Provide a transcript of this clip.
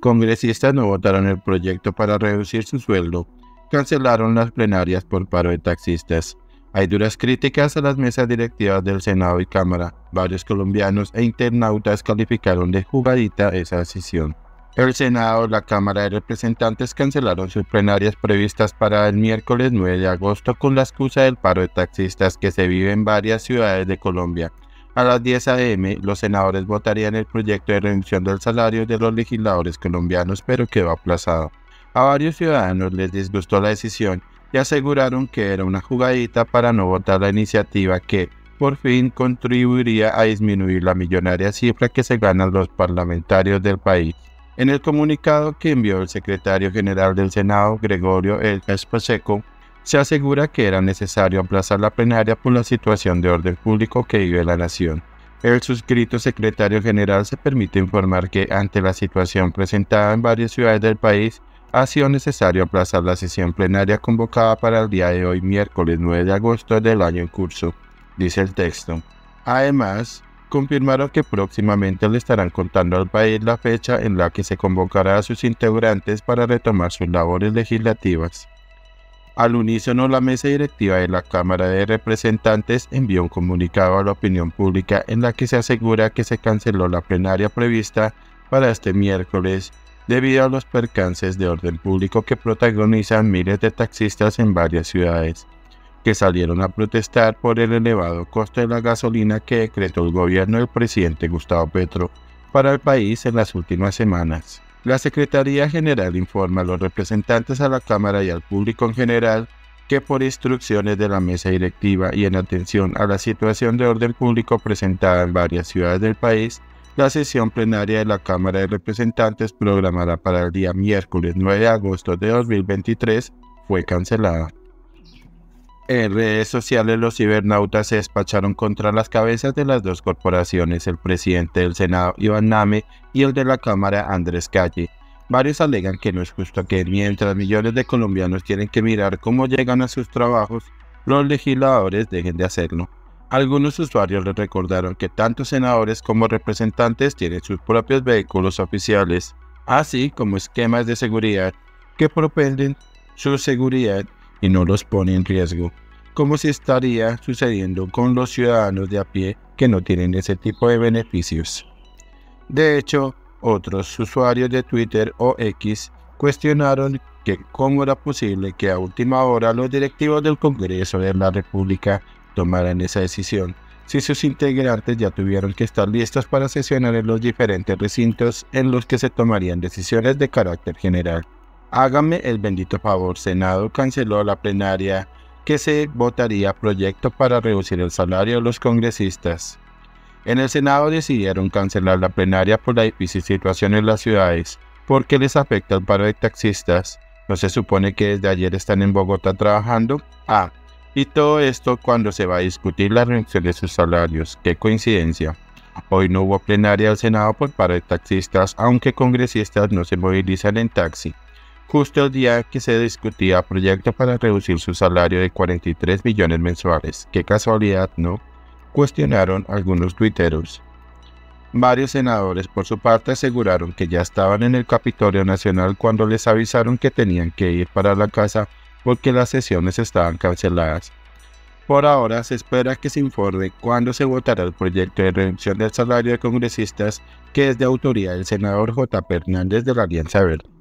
Congresistas no votaron el proyecto para reducir su sueldo, cancelaron las plenarias por paro de taxistas. Hay duras críticas a las mesas directivas del Senado y Cámara. Varios colombianos e internautas calificaron de jugadita esa decisión. El Senado y la Cámara de Representantes cancelaron sus plenarias previstas para el miércoles 9 de agosto con la excusa del paro de taxistas que se vive en varias ciudades de Colombia. A las 10 a.m. los senadores votarían el proyecto de reducción del salario de los legisladores colombianos, pero quedó aplazado. A varios ciudadanos les disgustó la decisión y aseguraron que era una jugadita para no votar la iniciativa que, por fin, contribuiría a disminuir la millonaria cifra que se ganan los parlamentarios del país. En el comunicado que envió el secretario general del Senado, Gregorio Eljaiseco, se asegura que era necesario aplazar la plenaria por la situación de orden público que vive la nación. El suscrito secretario general se permite informar que, ante la situación presentada en varias ciudades del país, ha sido necesario aplazar la sesión plenaria convocada para el día de hoy, miércoles 9 de agosto del año en curso, dice el texto. Además, confirmaron que próximamente le estarán contando al país la fecha en la que se convocará a sus integrantes para retomar sus labores legislativas. Al unísono, la mesa directiva de la Cámara de Representantes envió un comunicado a la opinión pública en la que se asegura que se canceló la plenaria prevista para este miércoles debido a los percances de orden público que protagonizan miles de taxistas en varias ciudades, que salieron a protestar por el elevado costo de la gasolina que decretó el gobierno del presidente Gustavo Petro para el país en las últimas semanas. La Secretaría General informa a los representantes a la Cámara y al público en general que por instrucciones de la mesa directiva y en atención a la situación de orden público presentada en varias ciudades del país, la sesión plenaria de la Cámara de Representantes programada para el día miércoles 9 de agosto de 2023 fue cancelada. En redes sociales, los cibernautas se despacharon contra las cabezas de las dos corporaciones, el presidente del Senado, Iván Name, y el de la Cámara, Andrés Calle. Varios alegan que no es justo que, mientras millones de colombianos tienen que mirar cómo llegan a sus trabajos, los legisladores dejen de hacerlo. Algunos usuarios les recordaron que tanto senadores como representantes tienen sus propios vehículos oficiales, así como esquemas de seguridad que propenden su seguridad y no los pone en riesgo, como si estaría sucediendo con los ciudadanos de a pie que no tienen ese tipo de beneficios. De hecho, otros usuarios de Twitter o X cuestionaron que cómo era posible que a última hora los directivos del Congreso de la República tomaran esa decisión, si sus integrantes ya tuvieron que estar listos para sesionar en los diferentes recintos en los que se tomarían decisiones de carácter general. Hágame el bendito favor, Senado canceló la plenaria que se votaría proyecto para reducir el salario de los congresistas. En el Senado decidieron cancelar la plenaria por la difícil situación en las ciudades, porque les afecta el paro de taxistas. ¿No se supone que desde ayer están en Bogotá trabajando? Ah, y todo esto cuando se va a discutir la reducción de sus salarios. ¡Qué coincidencia! Hoy no hubo plenaria del Senado por paro de taxistas, aunque congresistas no se movilizan en taxi. Justo el día que se discutía proyecto para reducir su salario de 43 millones mensuales. ¡Qué casualidad, no!, cuestionaron algunos tuiteros. Varios senadores, por su parte, aseguraron que ya estaban en el Capitolio Nacional cuando les avisaron que tenían que ir para la casa porque las sesiones estaban canceladas. Por ahora, se espera que se informe cuándo se votará el proyecto de reducción del salario de congresistas, que es de autoría del senador J. Fernández de la Alianza Verde.